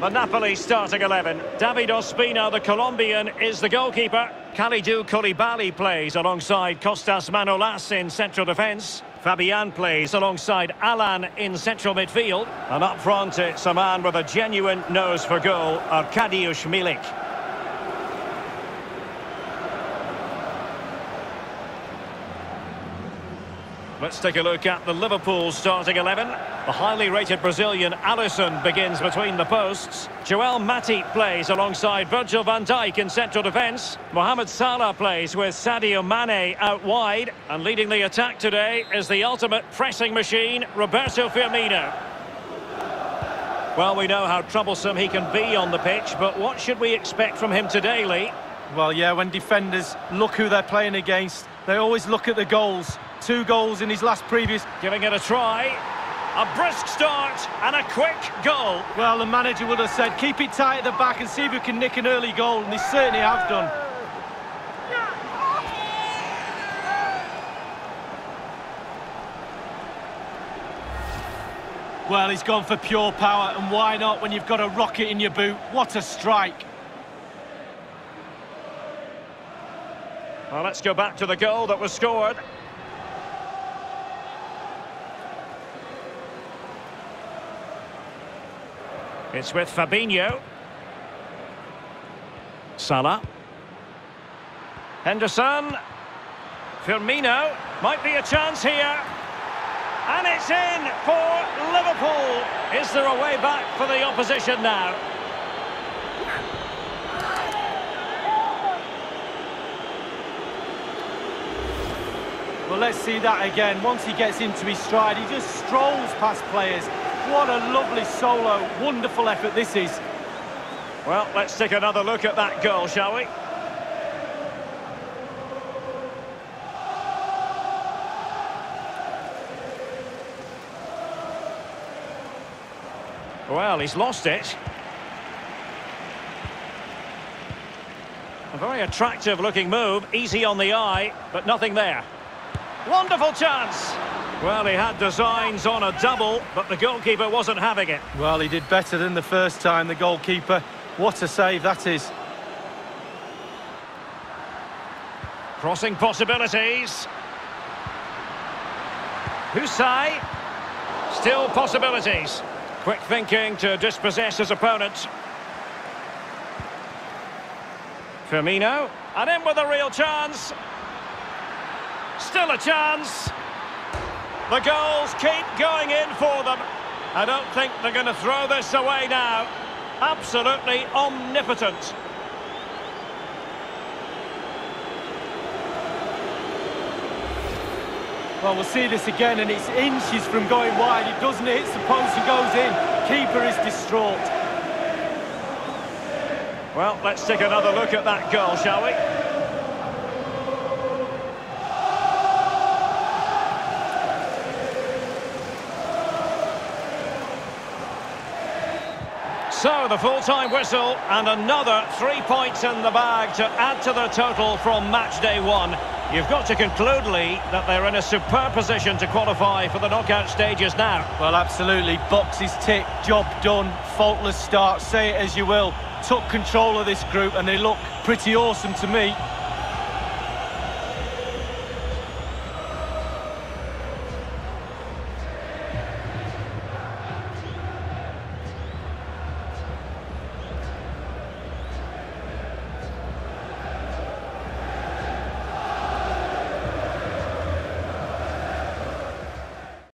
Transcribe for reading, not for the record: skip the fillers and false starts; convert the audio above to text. The Napoli starting 11. David Ospina, the Colombian, is the goalkeeper. Kalidou Koulibaly plays alongside Kostas Manolas in central defence. Fabian plays alongside Alan in central midfield. And up front, it's a man with a genuine nose for goal, Arkadiusz Milik. Let's take a look at the Liverpool starting 11. The highly rated Brazilian Alisson begins between the posts. Joel Matip plays alongside Virgil van Dijk in central defence. Mohamed Salah plays with Sadio Mane out wide. And leading the attack today is the ultimate pressing machine, Roberto Firmino. Well, we know how troublesome he can be on the pitch, but what should we expect from him today, Lee? Well, yeah, when defenders look who they're playing against, they always look at the goals. 2 goals in his last previous. Giving it a try. A brisk start and a quick goal. Well, the manager would have said, keep it tight at the back and see if you can nick an early goal, and they certainly have done. Well, he's gone for pure power, and why not when you've got a rocket in your boot? What a strike. Well, let's go back to the goal that was scored. It's with Fabinho. Salah. Henderson. Firmino. Might be a chance here. And it's in for Liverpool. Is there a way back for the opposition now? Well, let's see that again. Once he gets into his stride, he just strolls past players. What a lovely solo, wonderful effort this is. Well, let's take another look at that goal, shall we? Well, he's lost it. A very attractive looking move, easy on the eye, but nothing there. Wonderful chance. Well, he had designs on a double, but the goalkeeper wasn't having it. Well, he did better than the first time, the goalkeeper. What a save that is. Crossing possibilities. Hussai. Still possibilities. Quick thinking to dispossess his opponent. Firmino. And in with a real chance. Still a chance. The goals keep going in for them. I don't think they're going to throw this away now. Absolutely omnipotent. Well, we'll see this again, and it's inches from going wide. It doesn't hit the post and goes in. Keeper is distraught. Well, let's take another look at that goal, shall we? So, the full-time whistle, and another 3 points in the bag to add to the total from match day one. You've got to conclude, Lee, that they're in a superb position to qualify for the knockout stages now. Well, absolutely. Boxes ticked, job done, faultless start, say it as you will. Took control of this group, and they look pretty awesome to me.